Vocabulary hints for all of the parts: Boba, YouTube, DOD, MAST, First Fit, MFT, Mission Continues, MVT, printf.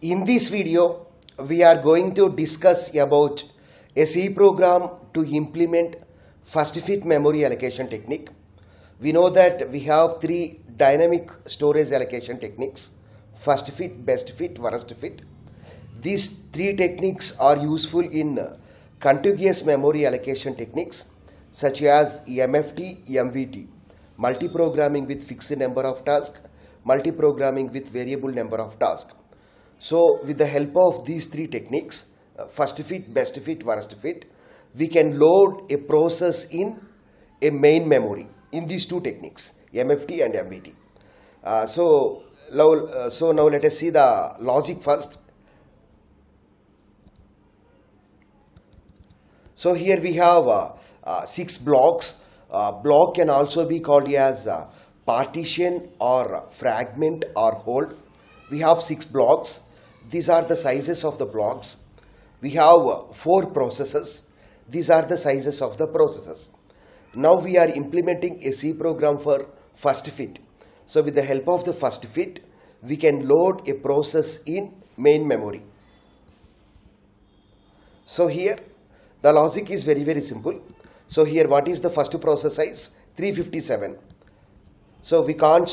In this video, we are going to discuss about a C program to implement First Fit memory allocation technique. We know that we have three dynamic storage allocation techniques: First Fit, Best Fit, Worst Fit. These three techniques are useful in contiguous memory allocation techniques such as MFT, MVT, multiprogramming with fixed number of tasks, multiprogramming with variable number of tasks. So with the help of these three techniques, First Fit, Best Fit, Worst Fit, we can load a process in a main memory in these two techniques, MFT and MVT. So now let us see the logic first. So here we have six blocks. Block can also be called as partition or fragment or hold. We have six blocks. These are the sizes of the blocks. We have four processes. These are the sizes of the processes. Now we are implementing a C program for First Fit. So with the help of the First Fit, we can load a process in main memory. So here, the logic is very simple. So here, what is the first process size? 357. So we can't,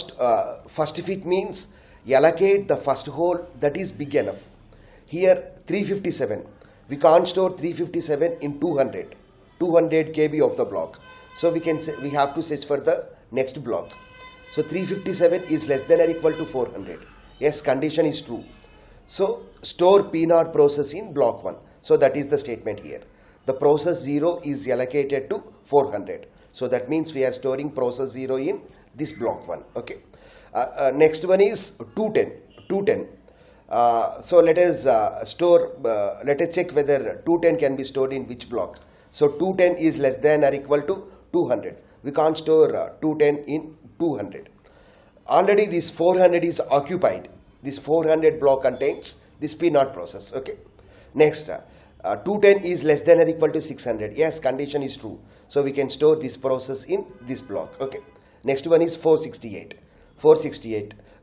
First Fit means allocate the first hole that is big enough. Here 357. We can't store 357 in 200 KB of the block. So we have to search for the next block. So 357 is less than or equal to 400. Yes, condition is true. So store P0 process in block 1. So that is the statement here. The process 0 is allocated to 400. So that means we are storing process 0 in this block 1. Okay. Next one is 210. So let us check whether 210 can be stored in which block. So 210 is less than or equal to 200. We can't store 210 in 200. Already this 400 is occupied. This 400 block contains this P0 process. Okay. Next, 210 is less than or equal to 600. Yes, condition is true. So we can store this process in this block. Okay. Next one is 468.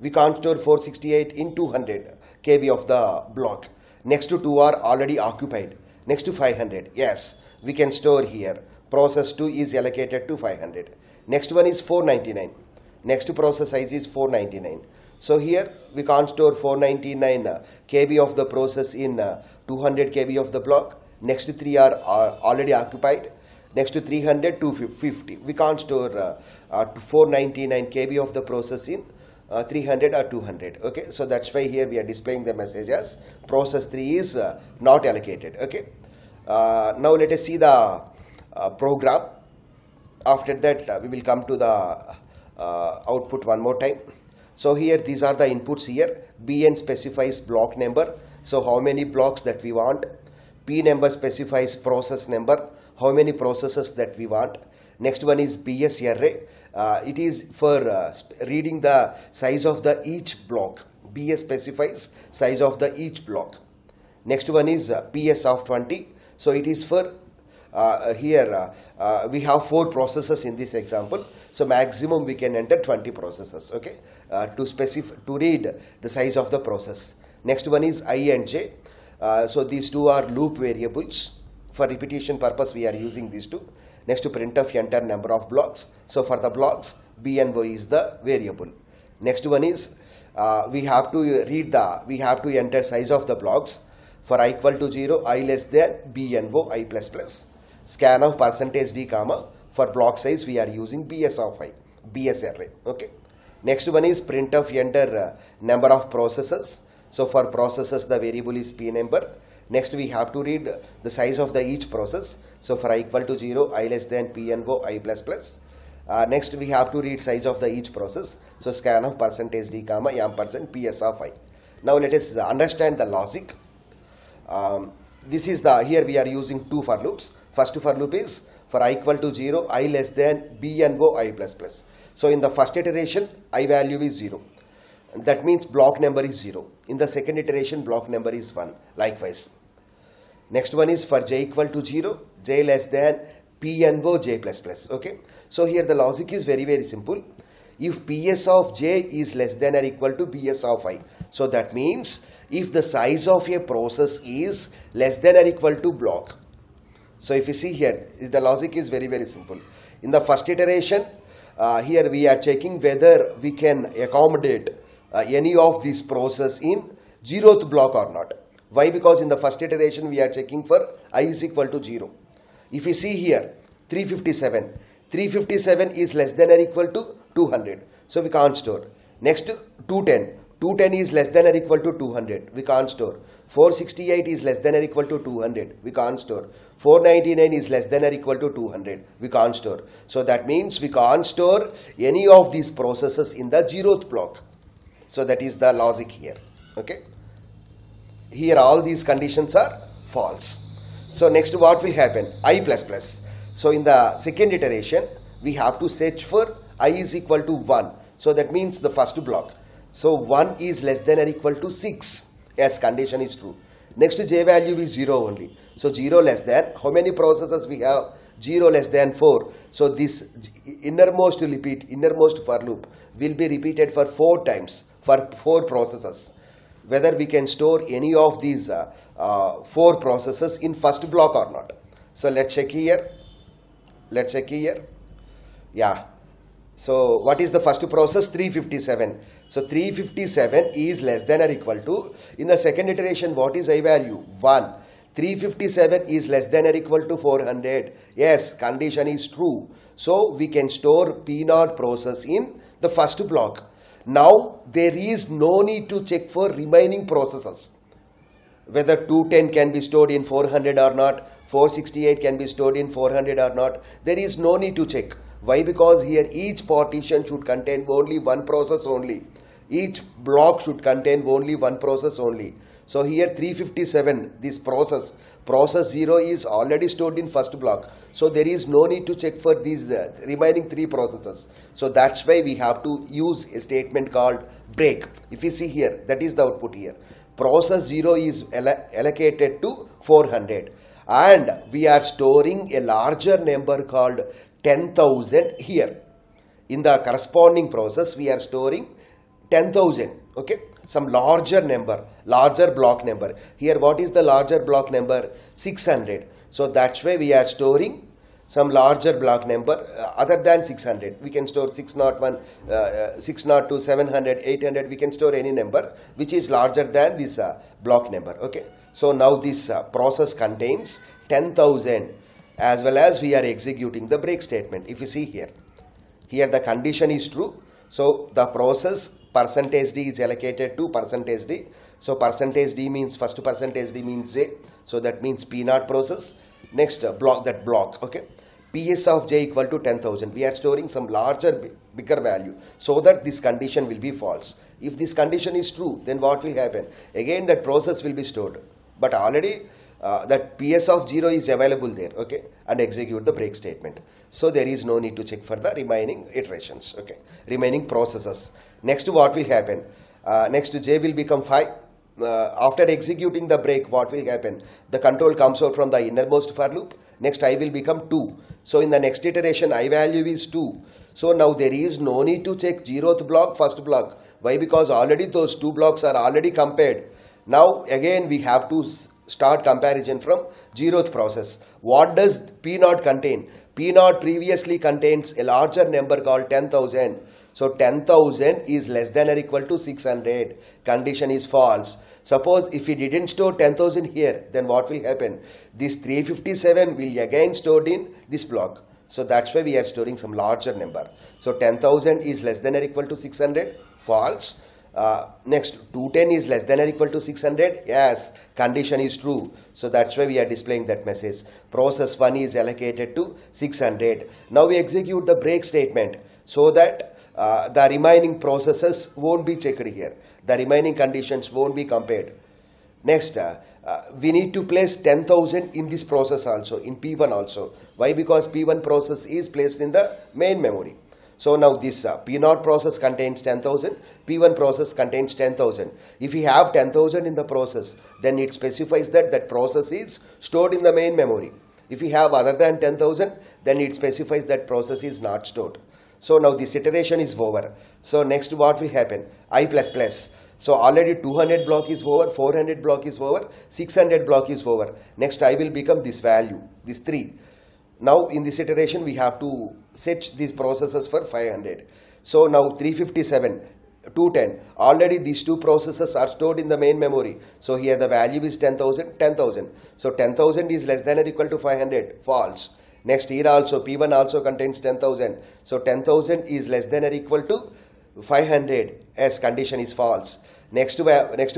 We can't store 468 in 200 KB of the block. Next to 2 are already occupied. Next to 500. Yes, we can store here. Process 2 is allocated to 500. Next one is 499. Next to process size is 499. So here we can't store 499 KB of the process in 200 KB of the block. Next to 3 are already occupied. Next to 300, 250. We can't store 499 KB of the process in 300 or 200. Okay, so that's why here we are displaying the message as process 3 is not allocated. Okay, now let us see the program. After that, we will come to the output one more time. So here these are the inputs here. BN specifies block number. So how many blocks that we want. P number specifies process number. How many processes that we want. Next one is BS array. It is for reading the size of the each block. BS specifies size of the each block. Next one is PS of 20. So it is for we have four processes in this example. So maximum we can enter 20 processes. Okay, to read the size of the process. Next one is I and J. So these two are loop variables. For repetition purpose, we are using these two. Next to printf, enter number of blocks. So for the blocks, b and y is the variable. Next one is we have to enter size of the blocks. For I equal to 0, I less than b and o, I plus plus. Scan of %d comma. For block size, we are using bs of I, bs array. Okay. Next one is printf, enter number of processes. So for processes, the variable is p number. Next, we have to read the size of the each process. So for I equal to 0, I less than p and o, I plus plus. Next, we have to read size of the each process. So scan of %d comma ampersand ps of I. Now let us understand the logic. Here we are using two for loops. First for loop is for I equal to 0, I less than b and o, I plus plus. So in the first iteration, I value is 0. That means block number is 0. In the second iteration, block number is 1. Likewise. Next one is for j equal to 0, j less than p and o, j plus plus. Okay. So here the logic is very simple. if PS of j is less than or equal to PS of I. So that means if the size of a process is less than or equal to block. So if you see here, the logic is very, very simple. In the first iteration, here we are checking whether we can accommodate any of these process in 0th block or not. Why? Because in the first iteration we are checking for I is equal to 0. If you see here, 357 is less than or equal to 200. So we can't store. Next, 210 is less than or equal to 200. We can't store. 468 is less than or equal to 200. We can't store. 499 is less than or equal to 200. We can't store. So that means we can't store any of these processes in the 0th block. So that is the logic here. Okay. Here all these conditions are false. So next what will happen? I++. So in the second iteration, we have to search for I is equal to 1. So that means the first block. So 1 is less than or equal to 6 as condition is true. Next j value is 0 only. So 0 less than, how many processes we have? 0 less than 4. So this innermost for loop will be repeated for 4 times for 4 processes. Whether we can store any of these 4 processes in first block or not. So let's check here. Yeah. So what is the first process? 357. So 357 is less than or equal to, in the second iteration what is I value? 1. 357 is less than or equal to 400. Yes, condition is true. So we can store P0 process in the first block. Now there is no need to check for remaining processes, whether 210 can be stored in 400 or not, 468 can be stored in 400 or not. There is no need to check. Why? Because here each partition should contain only one process only. Each block should contain only one process only. So here 357, this process 0 is already stored in first block. So there is no need to check for these remaining 3 processes. So that's why we have to use a statement called break. If you see here, that is the output here. Process 0 is allocated to 400. And we are storing a larger number called 10,000 here. In the corresponding process, we are storing 10,000. Okay, some larger number, larger block number. Here what is the larger block number? 600. So that's why we are storing some larger block number other than 600. We can store 601, 602, 700, 800. We can store any number which is larger than this block number. Okay, so now this process contains 10,000, as well as we are executing the break statement. If you see here, here the condition is true. So the process %d is allocated to %d. So %d means, first %d means j. So that means P0 process. Next block, that block. Okay. PS of j equal to 10,000. We are storing some larger, bigger value so that this condition will be false. If this condition is true, then what will happen? Again, that process will be stored. But already that PS of 0 is available there. Okay. And execute the break statement. So there is no need to check for the remaining iterations. Okay. Remaining processes. Next, what will happen? Next, j will become 5. After executing the break, what will happen? The control comes out from the innermost for loop. Next, I will become 2. So in the next iteration, I value is 2. So now there is no need to check 0th block, first block. Why? Because already those 2 blocks are already compared. Now again, we have to start comparison from 0th process. What does P0 contain? P0 previously contains a larger number called 10,000. So 10,000 is less than or equal to 600. Condition is false. Suppose if we didn't store 10,000 here, then what will happen? This 357 will again stored in this block. So that's why we are storing some larger number. So 10,000 is less than or equal to 600. False. Next, 210 is less than or equal to 600. Yes, condition is true. So that's why we are displaying that message. Process 1 is allocated to 600. Now we execute the break statement so that the remaining processes won't be checked here. The remaining conditions won't be compared. Next, we need to place 10,000 in this process also, in P1 also. Why? Because P1 process is placed in the main memory. So now this P0 process contains 10,000, P1 process contains 10,000. If we have 10,000 in the process, then it specifies that that process is stored in the main memory. If we have other than 10,000, then it specifies that process is not stored. So now this iteration is over. So next what will happen? I++. So already 200 block is over, 400 block is over, 600 block is over. Next I will become this value, this 3. Now in this iteration we have to set these processes for 500. So now 357, 210. Already these two processes are stored in the main memory. So here the value is 10,000, 10,000. So 10,000 is less than or equal to 500, false. Next here also P1 also contains 10,000. So 10,000 is less than or equal to 500 as condition is false. Next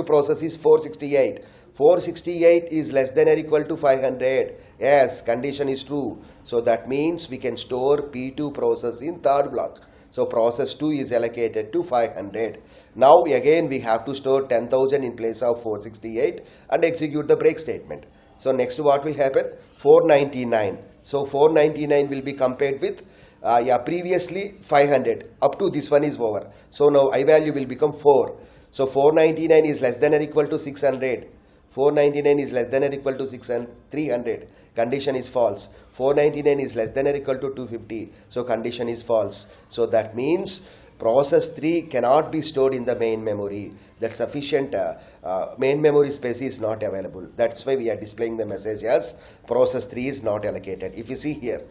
process is 468. 468 is less than or equal to 500. Yes, condition is true. So that means we can store P2 process in third block. So process 2 is allocated to 500. Now again we have to store 10,000 in place of 468 and execute the break statement. So next what will happen? 499. So 499 will be compared with previously 500. Up to this one is over. So now I value will become 4. So 499 is less than or equal to 600. 499 is less than or equal to 300. Condition is false. 499 is less than or equal to 250. So condition is false. So that means process 3 cannot be stored in the main memory. That sufficient main memory space is not available. That's why we are displaying the message as process 3 is not allocated. If you see here,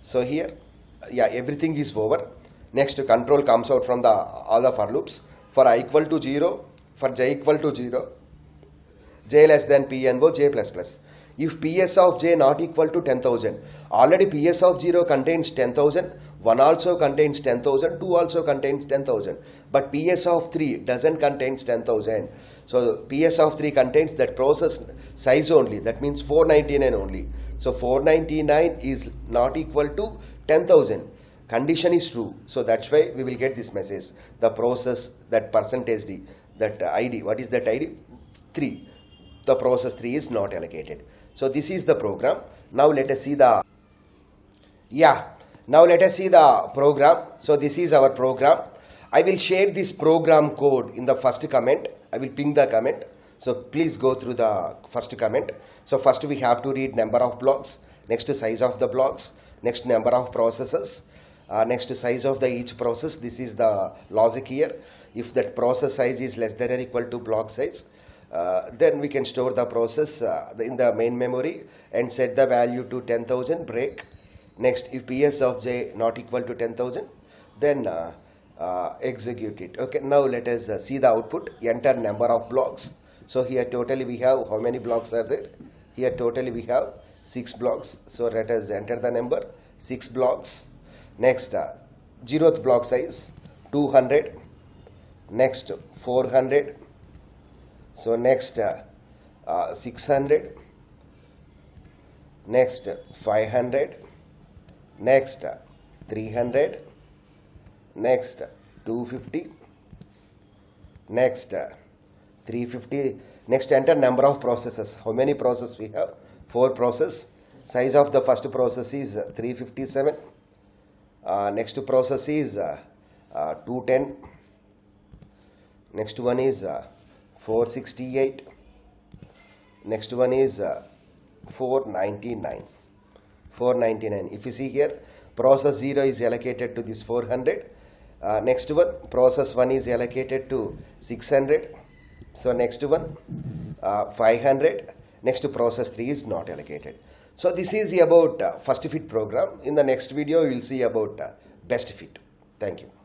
so here, everything is over. Next control comes out from all the for loops. For I equal to 0. For j equal to 0, j less than p and j plus plus. If ps of j not equal to 10,000, already ps of 0 contains 10,000, 1 also contains 10,000, 2 also contains 10,000. But ps of 3 doesn't contain 10,000. So ps of 3 contains that process size only. That means 499 only. So 499 is not equal to 10,000. Condition is true. So that's why we will get this message. The process that %d. That ID, what is that ID? 3. The process 3 is not allocated. So this is the program. Now let us see the program. So this is our program. I will share this program code in the first comment. I will ping the comment. So please go through the first comment. So first we have to read number of blocks, next to size of the blocks, next number of processes, next to size of the each process. This is the logic here. If that process size is less than or equal to block size, then we can store the process in the main memory and set the value to 10,000 break. Next, if PS of j not equal to 10,000, then execute it. Okay, now let us see the output. Enter number of blocks. So here totally we have, how many blocks are there? Here totally we have 6 blocks. So let us enter the number 6 blocks. Next, 0th block size 200. Next 400. So next 600. Next 500. Next 300. Next 250. Next 350. Next enter number of processes. How many processes we have? 4 process. Size of the first process is 357. Next process is 210. Next one is 468. Next one is 499. 499. If you see here, process 0 is allocated to this 400. Next one, process 1 is allocated to 600. So next one, 500. Next process 3 is not allocated. So this is about First Fit program. In the next video, you will see about Best Fit. Thank you.